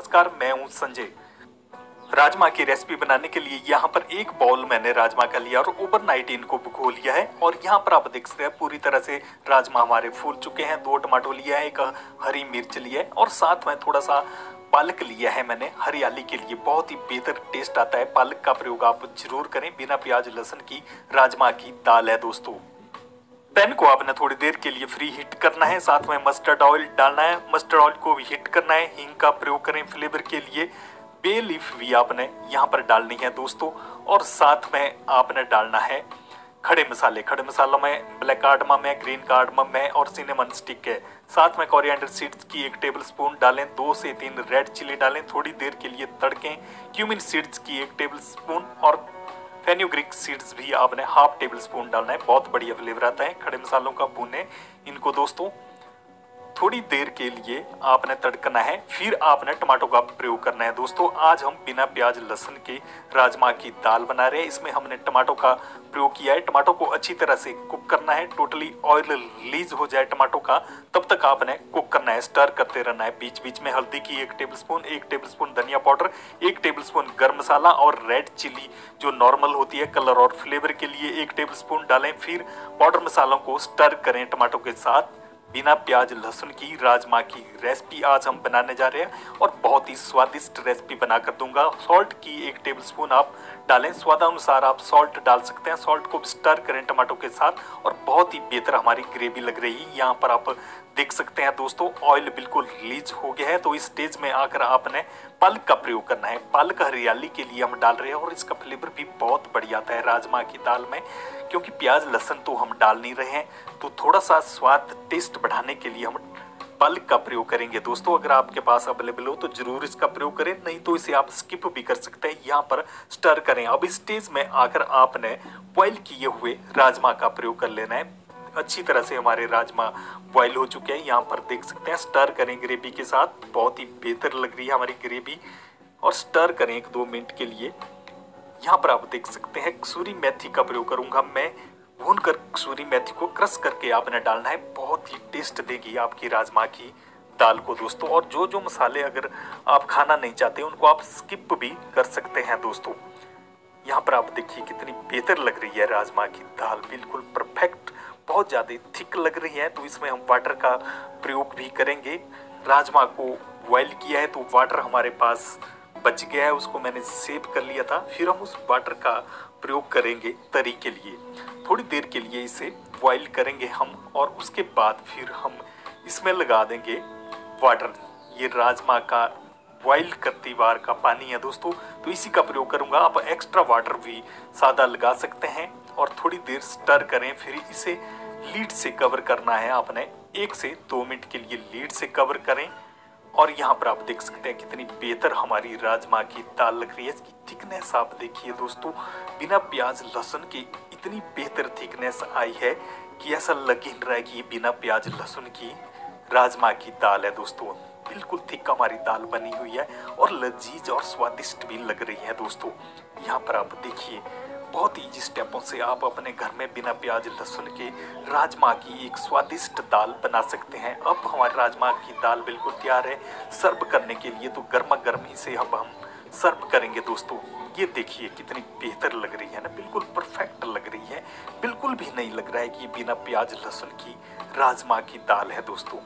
नमस्कार, मैं हूं संजय। राजमा की रेसिपी बनाने के लिए यहाँ पर एक बाउल मैंने राजमा का लिया और ओवरनाइट इनको भिगो लिया है। और यहाँ पर आप देख सकते हैं पूरी तरह से राजमा हमारे फूल चुके हैं। 2 टमाटो लिया है, एक हरी मिर्च लिया है और साथ में थोड़ा सा पालक लिया है मैंने हरियाली के लिए। बहुत ही बेहतर टेस्ट आता है। पालक का प्रयोग आप जरूर करें। बिना प्याज लहसुन की राजमा की दाल है दोस्तों। पैन को आपने थोड़ी देर के लिए फ्री हीट करना है। साथ में मस्टर्ड ऑयल डालना है, मस्टर्ड ऑयल को भी हीट करना है। हींग का प्रयोग करें फ्लेवर के लिए। बे लीफ भी आपने यहाँ पर डालनी है दोस्तों। और साथ में आपने डालना है खड़े मसाले। खड़े मसालों में ब्लैक कार्डमम है, ग्रीन कार्डमम है और सिनेमन स्टिक है। साथ में कोरिएंडर सीड्स की 1 टेबलस्पून डालें। 2 से 3 रेड चिली डालें, थोड़ी देर के लिए तड़कें। क्यूमिन सीड्स की 1 टेबलस्पून और फेन्यूग्रीक सीड्स भी आपने 1/2 टेबलस्पून डालना है। बहुत बढ़िया फ्लेवर आता है। खड़े मसालों का भूने इनको दोस्तों। थोड़ी देर के लिए आपने तड़कना है, फिर आपने टमाटो का प्रयोग करना है दोस्तों। आज हम बिना प्याज लहसुन के राजमा की दाल बना रहे हैं। इसमें हमने टमाटो का प्रयोग किया है। टमाटो को अच्छी तरह से कुक करना है। टोटली ऑयल रिलीज हो जाए टमाटो का, तब तक आपने कुक करना है, स्टर करते रहना है। बीच बीच में हल्दी की 1 टेबलस्पून, 1 टेबलस्पून धनिया पाउडर, 1 टेबलस्पून गर्म मसाला और रेड चिली जो नॉर्मल होती है कलर और फ्लेवर के लिए 1 टेबलस्पून डालें। फिर पाउडर मसालों को स्टर करें टमाटो के साथ। बिना प्याज लहसुन की राजमा की रेसिपी आज हम बनाने जा रहे हैं और बहुत ही स्वादिष्ट रेसिपी बनाकर दूंगा। सॉल्ट की 1 टेबलस्पून आप डालें। स्वादानुसार आप सॉल्ट डाल सकते हैं। सॉल्ट को स्टर करें टमाटो के साथ और बहुत ही बेहतर हमारी ग्रेवी लग रही है। यहाँ पर आप देख सकते हैं दोस्तों ऑयल बिल्कुल रिलीज हो गया है। तो इस स्टेज में आकर आपने पालक का प्रयोग करना है। पालक हरियाली के लिए हम डाल रहे हैं और इसका फ्लेवर भी बहुत बढ़िया आता है राजमा की दाल में। क्योंकि प्याज लहसुन तो हम डाल नहीं रहे हैं, तो थोड़ा सा स्वाद टेस्ट बढ़ाने के लिए हम पालक का प्रयोग करेंगे दोस्तों। अगर आपके पास अवेलेबल हो तो जरूर इसका प्रयोग करें, नहीं तो इसे आप स्किप भी कर सकते हैं। यहाँ पर स्टर करें। अब इस स्टेज में आकर आपने बॉइल किए हुए राजमा का प्रयोग कर लेना है। अच्छी तरह से हमारे राजमा बॉयल हो चुके हैं। यहाँ पर देख सकते हैं स्टर करें ग्रेवी के साथ। बहुत ही बेहतर लग रही है हमारी ग्रेवी और स्टर करें 1-2 मिनट के लिए। यहाँ पर आप देख सकते हैं कसूरी मेथी का प्रयोग करूँगा मैं। भून कर कसूरी मेथी को क्रश करके आपने डालना है। बहुत ही टेस्ट देगी आपकी राजमा की दाल को दोस्तों। और जो जो मसाले अगर आप खाना नहीं चाहते उनको आप स्किप भी कर सकते हैं दोस्तों। यहाँ पर आप देखिए कितनी बेहतर लग रही है राजमा की दाल, बिल्कुल परफेक्ट। बहुत ज़्यादा थिक लग रही है, तो इसमें हम वाटर का प्रयोग भी करेंगे। राजमा को बॉइल किया है तो वाटर हमारे पास बच गया है, उसको मैंने सेव कर लिया था। फिर हम उस वाटर का प्रयोग करेंगे तरी के लिए। थोड़ी देर के लिए इसे बॉइल करेंगे हम और उसके बाद फिर हम इसमें लगा देंगे वाटर। ये राजमा का बॉइल करती बार का पानी है दोस्तों, तो इसी का प्रयोग करूँगा। आप एक्स्ट्रा वाटर भी सादा लगा सकते हैं। और थोड़ी देर स्टर करें, फिर इसे लीड से कवर करना है आपने। 1 से 2 मिनट के लिए लीड से कवर करें। और यहाँ पर आप देख सकते हैं कितनी बेहतर हमारी राजमा की दाल लग रही है। इसकी थिकनेस आप देखिए दोस्तों, बिना प्याज लहसुन की इतनी बेहतर थिकनेस आई है कि ऐसा लग ही नहीं रहा कि बिना प्याज लहसुन की राजमा की दाल है दोस्तों। बिल्कुल थिक हमारी दाल बनी हुई है और लजीज और स्वादिष्ट भी लग रही है दोस्तों। यहाँ पर आप देखिए बहुत ईजी स्टेपों से आप अपने घर में बिना प्याज लहसुन के राजमा की एक स्वादिष्ट दाल बना सकते हैं। अब हमारी राजमा की दाल बिल्कुल तैयार है सर्व करने के लिए, तो गर्मा गर्म ही से हम सर्व करेंगे दोस्तों। ये देखिए कितनी बेहतर लग रही है ना, बिल्कुल परफेक्ट लग रही है। बिल्कुल भी नहीं लग रहा है कि बिना प्याज लहसुन की राजमा की दाल है दोस्तों।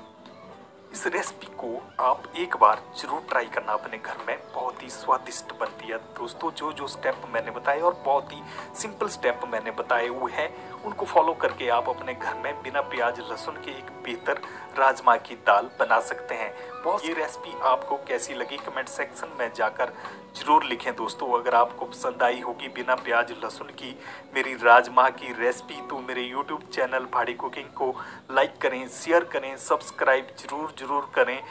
इस रेसिपी को आप एक बार जरूर ट्राई करना अपने घर में, बहुत ही स्वादिष्ट बनती है दोस्तों। जो जो स्टेप मैंने बताए और बहुत ही सिंपल स्टेप मैंने बताए हुए हैं, उनको फॉलो करके आप अपने घर में बिना प्याज लहसुन के एक बेहतर राजमा की दाल बना सकते हैं। बहुत ये रेसिपी आपको कैसी लगी कमेंट सेक्शन में जाकर जरूर लिखें दोस्तों। अगर आपको पसंद आई होगी बिना प्याज लहसुन की मेरी राजमा की रेसिपी, तो मेरे यूट्यूब चैनल पहाड़ी कुकिंग को लाइक करें, शेयर करें, सब्सक्राइब जरूर करें।